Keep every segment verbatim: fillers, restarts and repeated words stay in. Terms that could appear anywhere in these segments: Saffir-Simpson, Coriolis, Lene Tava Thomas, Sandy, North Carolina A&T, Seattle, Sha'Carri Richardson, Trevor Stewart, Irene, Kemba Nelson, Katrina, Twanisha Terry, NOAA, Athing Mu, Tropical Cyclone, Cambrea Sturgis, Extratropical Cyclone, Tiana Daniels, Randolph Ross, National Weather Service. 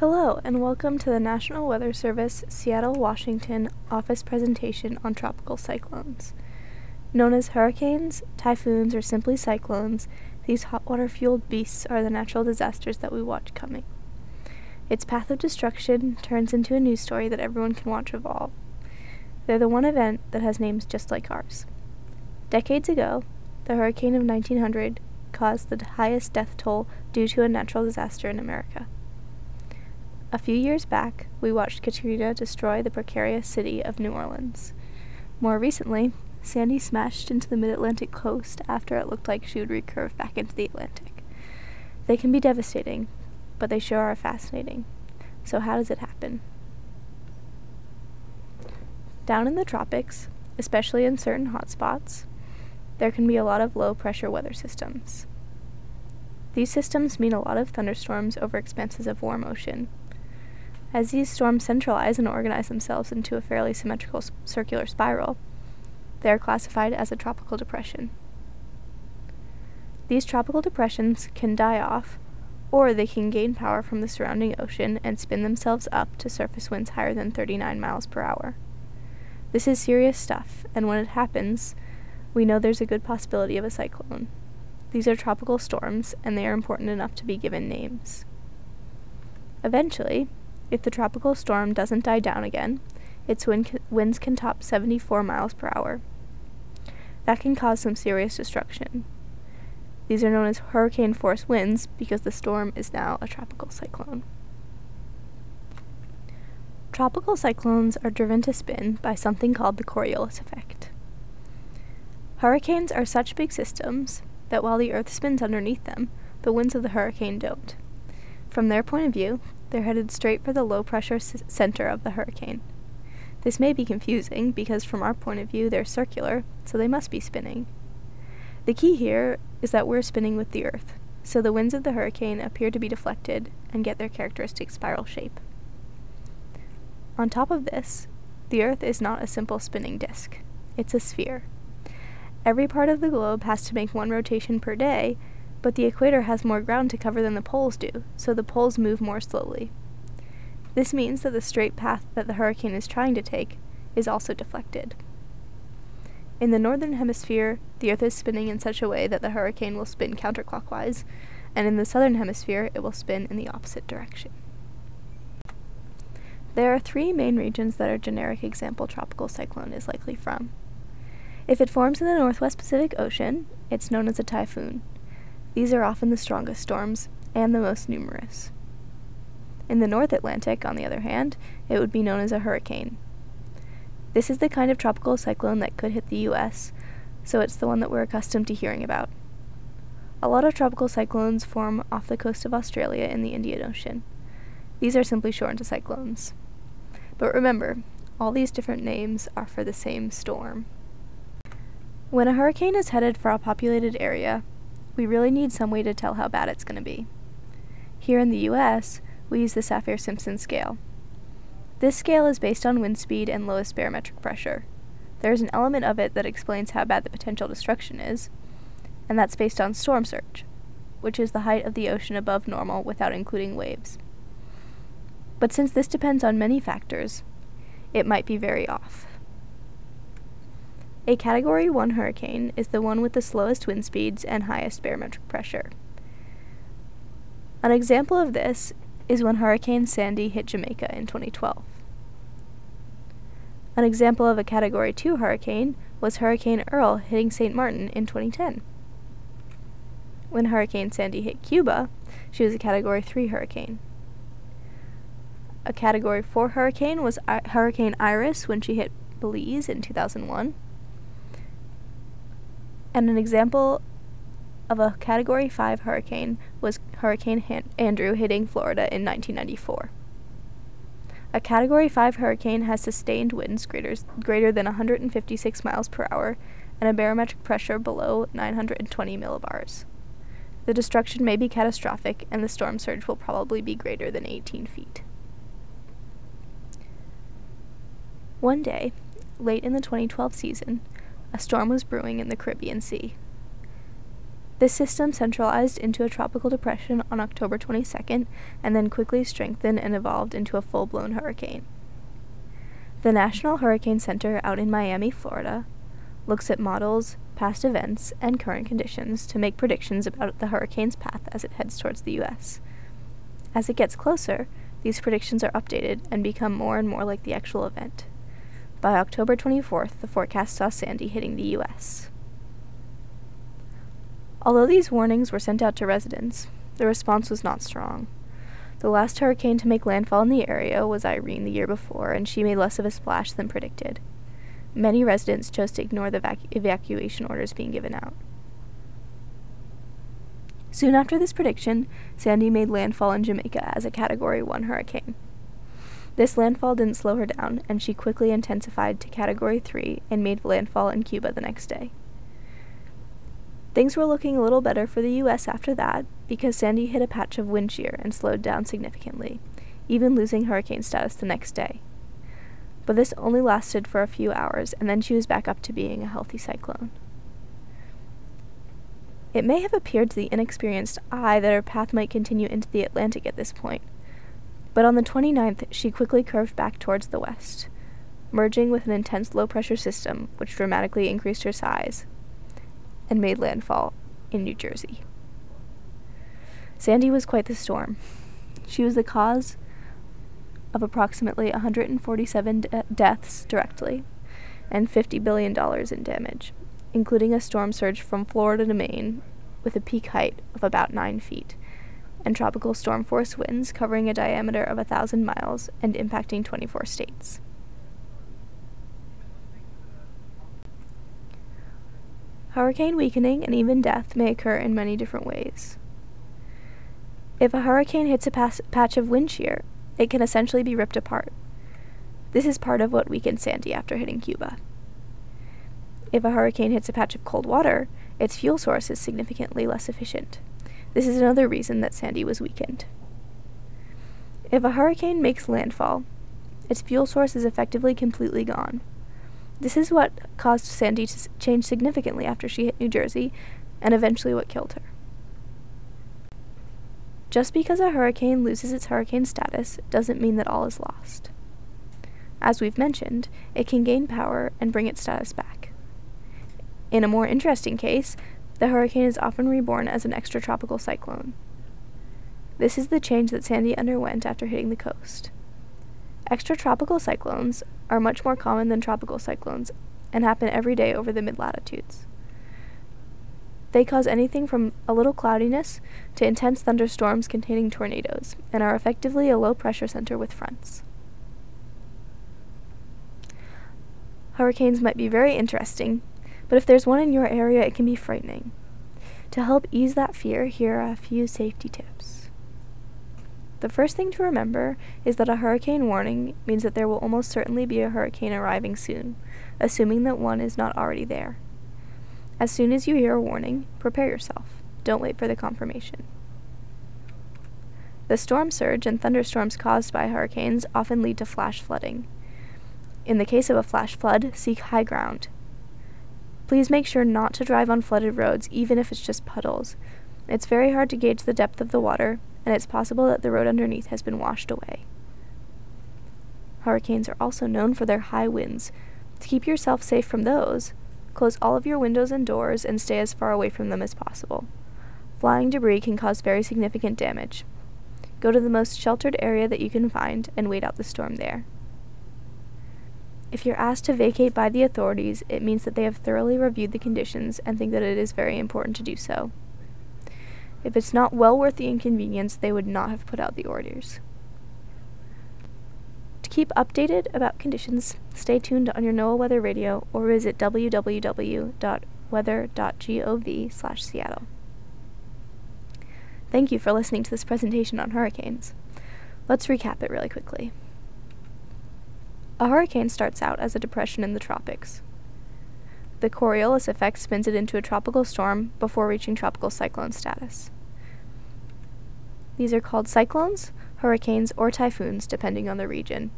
Hello, and welcome to the National Weather Service Seattle, Washington office presentation on tropical cyclones. Known as hurricanes, typhoons, or simply cyclones, these hot water-fueled beasts are the natural disasters that we watch coming. Its path of destruction turns into a news story that everyone can watch evolve. They're the one event that has names just like ours. Decades ago, the hurricane of nineteen hundred caused the highest death toll due to a natural disaster in America. A few years back, we watched Katrina destroy the precarious city of New Orleans. More recently, Sandy smashed into the mid-Atlantic coast after it looked like she would recurve back into the Atlantic. They can be devastating, but they sure are fascinating. So how does it happen? Down in the tropics, especially in certain hotspots, there can be a lot of low-pressure weather systems. These systems mean a lot of thunderstorms over expanses of warm ocean. As these storms centralize and organize themselves into a fairly symmetrical circular spiral, they are classified as a tropical depression. These tropical depressions can die off, or they can gain power from the surrounding ocean and spin themselves up to surface winds higher than thirty-nine miles per hour. This is serious stuff, and when it happens, we know there's a good possibility of a cyclone. These are tropical storms, and they are important enough to be given names. Eventually, if the tropical storm doesn't die down again, its wind winds can top seventy-four miles per hour. That can cause some serious destruction. These are known as hurricane-force winds because the storm is now a tropical cyclone. Tropical cyclones are driven to spin by something called the Coriolis effect. Hurricanes are such big systems that while the Earth spins underneath them, the winds of the hurricane don't. From their point of view, they're headed straight for the low-pressure center of the hurricane. This may be confusing, because from our point of view they're circular, so they must be spinning. The key here is that we're spinning with the Earth, so the winds of the hurricane appear to be deflected and get their characteristic spiral shape. On top of this, the Earth is not a simple spinning disk. It's a sphere. Every part of the globe has to make one rotation per day, but the equator has more ground to cover than the poles do, so the poles move more slowly. This means that the straight path that the hurricane is trying to take is also deflected. In the northern hemisphere, the Earth is spinning in such a way that the hurricane will spin counterclockwise, and in the southern hemisphere it will spin in the opposite direction. There are three main regions that our generic example tropical cyclone is likely from. If it forms in the northwest Pacific Ocean, it's known as a typhoon. These are often the strongest storms, and the most numerous. In the North Atlantic, on the other hand, it would be known as a hurricane. This is the kind of tropical cyclone that could hit the U S, so it's the one that we're accustomed to hearing about. A lot of tropical cyclones form off the coast of Australia in the Indian Ocean. These are simply shortened to cyclones. But remember, all these different names are for the same storm. When a hurricane is headed for a populated area, we really need some way to tell how bad it's going to be. Here in the U S, we use the Saffir-Simpson scale. This scale is based on wind speed and lowest barometric pressure. There is an element of it that explains how bad the potential destruction is, and that's based on storm surge, which is the height of the ocean above normal without including waves. But since this depends on many factors, it might be very off. A Category one hurricane is the one with the slowest wind speeds and highest barometric pressure. An example of this is when Hurricane Sandy hit Jamaica in twenty twelve. An example of a Category two hurricane was Hurricane Earl hitting Saint Martin in twenty ten. When Hurricane Sandy hit Cuba, she was a Category three hurricane. A Category four hurricane was I- Hurricane Iris when she hit Belize in two thousand one. And an example of a Category five hurricane was Hurricane Han- Andrew hitting Florida in nineteen ninety-four. A Category five hurricane has sustained winds greater, greater than one hundred fifty-six miles per hour and a barometric pressure below nine hundred twenty millibars. The destruction may be catastrophic, and the storm surge will probably be greater than eighteen feet. One day, late in the twenty twelve season, a storm was brewing in the Caribbean Sea. This system centralized into a tropical depression on October twenty-second and then quickly strengthened and evolved into a full-blown hurricane. The National Hurricane Center out in Miami, Florida, looks at models, past events, and current conditions to make predictions about the hurricane's path as it heads towards the U S. As it gets closer, these predictions are updated and become more and more like the actual event. By October twenty-fourth, the forecast saw Sandy hitting the U S. Although these warnings were sent out to residents, the response was not strong. The last hurricane to make landfall in the area was Irene the year before, and she made less of a splash than predicted. Many residents chose to ignore the evac- evacuation orders being given out. Soon after this prediction, Sandy made landfall in Jamaica as a Category one hurricane. This landfall didn't slow her down, and she quickly intensified to Category three and made landfall in Cuba the next day. Things were looking a little better for the U S after that, because Sandy hit a patch of wind shear and slowed down significantly, even losing hurricane status the next day. But this only lasted for a few hours, and then she was back up to being a healthy cyclone. It may have appeared to the inexperienced eye that her path might continue into the Atlantic at this point, but on the twenty-ninth she quickly curved back towards the west, merging with an intense low-pressure system which dramatically increased her size, and made landfall in New Jersey. Sandy was quite the storm. She was the cause of approximately one hundred forty-seven de- deaths directly and fifty billion dollars in damage, including a storm surge from Florida to Maine with a peak height of about nine feet and tropical storm force winds covering a diameter of one thousand miles and impacting twenty-four states. Hurricane weakening and even death may occur in many different ways. If a hurricane hits a pas- patch of wind shear, it can essentially be ripped apart. This is part of what weakened Sandy after hitting Cuba. If a hurricane hits a patch of cold water, its fuel source is significantly less efficient. This is another reason that Sandy was weakened. If a hurricane makes landfall, its fuel source is effectively completely gone. This is what caused Sandy to change significantly after she hit New Jersey, and eventually what killed her. Just because a hurricane loses its hurricane status doesn't mean that all is lost. As we've mentioned, it can gain power and bring its status back. In a more interesting case, the hurricane is often reborn as an extratropical cyclone. This is the change that Sandy underwent after hitting the coast. Extratropical cyclones are much more common than tropical cyclones and happen every day over the mid-latitudes. They cause anything from a little cloudiness to intense thunderstorms containing tornadoes and are effectively a low-pressure center with fronts. Hurricanes might be very interesting, but if there's one in your area, it can be frightening. To help ease that fear, here are a few safety tips. The first thing to remember is that a hurricane warning means that there will almost certainly be a hurricane arriving soon, assuming that one is not already there. As soon as you hear a warning, prepare yourself. Don't wait for the confirmation. The storm surge and thunderstorms caused by hurricanes often lead to flash flooding. In the case of a flash flood, seek high ground. Please make sure not to drive on flooded roads, even if it's just puddles. It's very hard to gauge the depth of the water, and it's possible that the road underneath has been washed away. Hurricanes are also known for their high winds. To keep yourself safe from those, close all of your windows and doors and stay as far away from them as possible. Flying debris can cause very significant damage. Go to the most sheltered area that you can find and wait out the storm there. If you're asked to vacate by the authorities, it means that they have thoroughly reviewed the conditions and think that it is very important to do so. If it's not well worth the inconvenience, they would not have put out the orders. To keep updated about conditions, stay tuned on your NOAA Weather Radio or visit w w w dot weather dot gov slash Seattle. Thank you for listening to this presentation on hurricanes. Let's recap it really quickly. A hurricane starts out as a depression in the tropics. The Coriolis effect spins it into a tropical storm before reaching tropical cyclone status. These are called cyclones, hurricanes, or typhoons, depending on the region.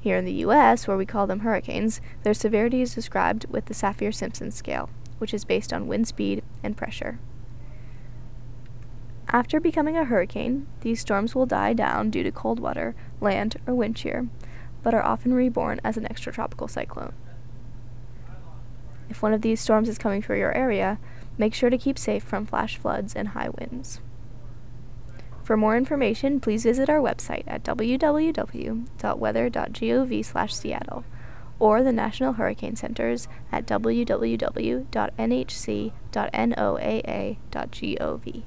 Here in the U S, where we call them hurricanes, their severity is described with the Saffir-Simpson scale, which is based on wind speed and pressure. After becoming a hurricane, these storms will die down due to cold weather, land, or wind shear, but are often reborn as an extratropical cyclone. If one of these storms is coming through your area, make sure to keep safe from flash floods and high winds. For more information, please visit our website at w w w dot weather dot gov slash Seattle or the National Hurricane Centers at w w w dot n h c dot noaa dot gov.